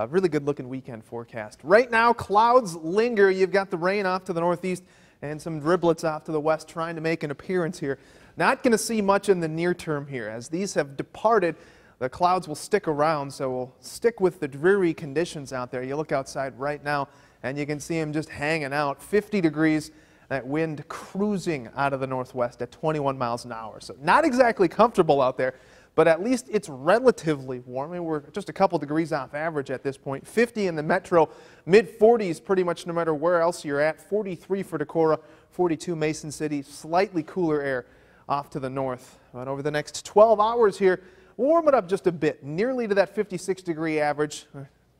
A really good looking weekend forecast. Right now, clouds linger. You've got the rain off to the northeast and some driblets off to the west trying to make an appearance here. Not going to see much in the near term here. As these have departed, the clouds will stick around, so we'll stick with the dreary conditions out there. You look outside right now, and you can see them just hanging out. 50 degrees, that wind cruising out of the northwest at 21 miles an hour. So not exactly comfortable out there, but at least it's relatively warm. I mean, we're just a couple degrees off average at this point. 50 in the metro, mid-40s pretty much no matter where else you're at. 43 for Decorah, 42 Mason City, slightly cooler air off to the north. But over the next 12 hours here, we'll warm it up just a bit, nearly to that 56-degree average.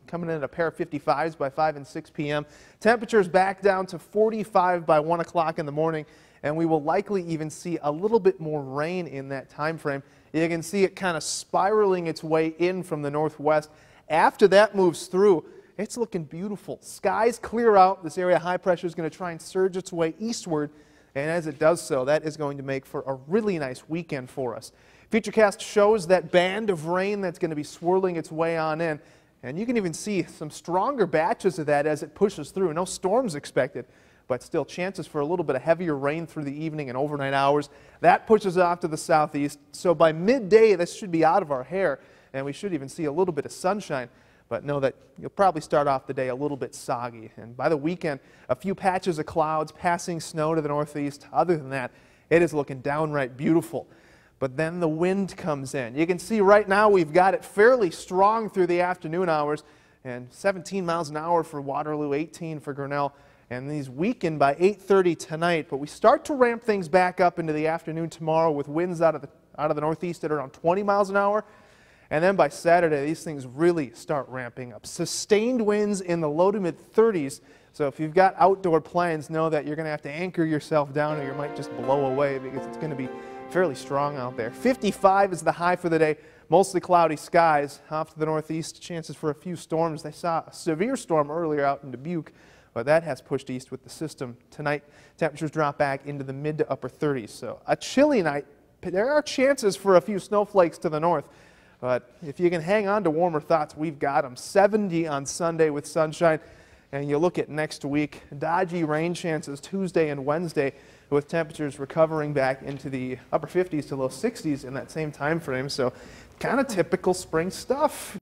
Coming in at a pair of 55s by 5 and 6 p.m. Temperatures back down to 45 by 1 o'clock in the morning, and we will likely even see a little bit more rain in that time frame. You can see it kind of spiraling its way in from the northwest. After that moves through, it's looking beautiful. Skies clear out. This area of high pressure is going to try and surge its way eastward, and as it does so, that is going to make for a really nice weekend for us. Futurecast shows that band of rain that's going to be swirling its way on in, and you can even see some stronger batches of that as it pushes through. No storms expected, but still chances for a little bit of heavier rain through the evening and overnight hours. That pushes off to the southeast, so by midday this should be out of our hair, and we should even see a little bit of sunshine. But know that you'll probably start off the day a little bit soggy, and by the weekend a few patches of clouds, passing snow to the northeast. Other than that, it is looking downright beautiful. But then the wind comes in. You can see right now we've got it fairly strong through the afternoon hours, and 17 miles an hour for Waterloo, 18 for Grinnell, and these weaken by 8:30 tonight. But we start to ramp things back up into the afternoon tomorrow with winds out of the northeast at around 20 miles an hour, and then by Saturday these things really start ramping up. Sustained winds in the low to mid 30s. So if you've got outdoor plans, know that you're going to have to anchor yourself down, or you might just blow away because it's going to be fairly strong out there. 55 is the high for the day. Mostly cloudy skies off to the northeast. Chances for a few storms. They saw a severe storm earlier out in Dubuque, but that has pushed east with the system. Tonight, temperatures drop back into the mid to upper 30s. So a chilly night. There are chances for a few snowflakes to the north, but if you can hang on to warmer thoughts, we've got them. 70 on Sunday with sunshine. And you look at next week, dodgy rain chances Tuesday and Wednesday, with temperatures recovering back into the upper 50s to low 60s in that same time frame. So kind of typical spring stuff.